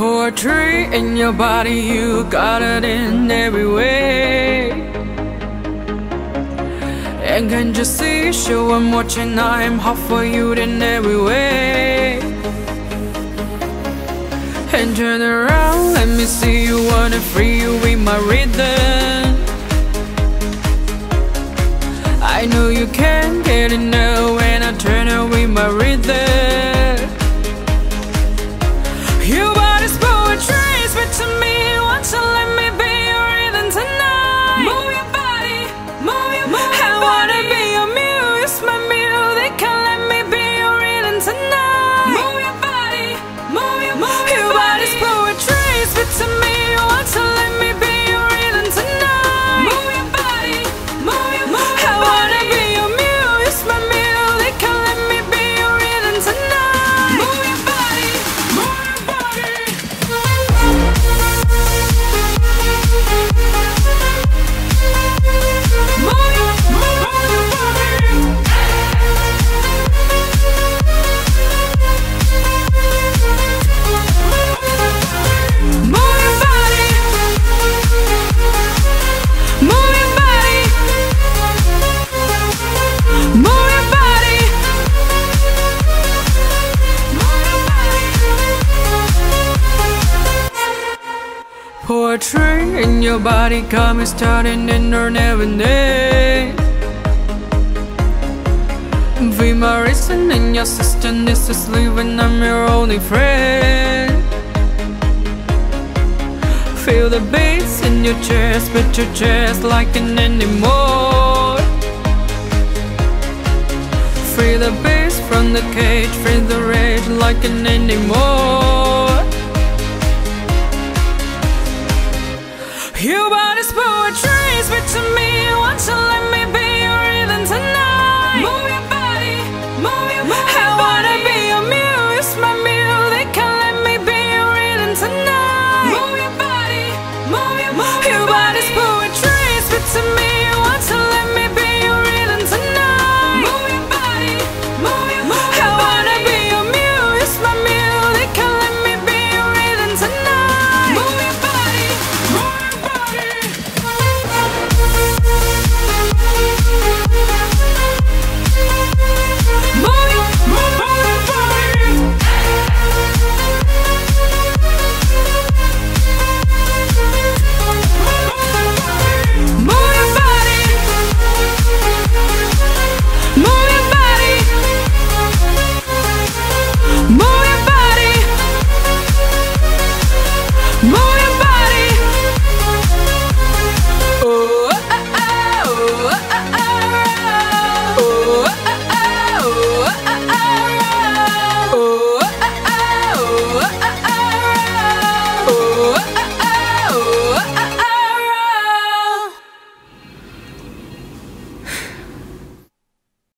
Poetry in your body, you got it in every way. And can't you see, sure I'm watching, I'm hot for you in every way. And turn around, let me see you, wanna free you with my rhythm. I know you can't get it now when I turn away my rhythm. Your body's poetry, speak to me, want to let me be your rhythm tonight. Move your body, move your body. I wanna be your muse, my muse, they can't let me be your rhythm tonight. Move your body, move your body. Your body's poetry, speak to me, want to let me be your rhythm tonight. Move your body, move your body. Poetry in your body, coming, starting, and on every day. Be my reason and your system, this is living, I'm your only friend. Feel the bass in your chest, beat your chest like an animal. Free the bass from the cage, free the rage like an animal. Your body's poetry, speak to me, want to let me be your rhythm tonight. Move your body, move your body. I wanna be your muse, my muse, they can't let me be your rhythm tonight.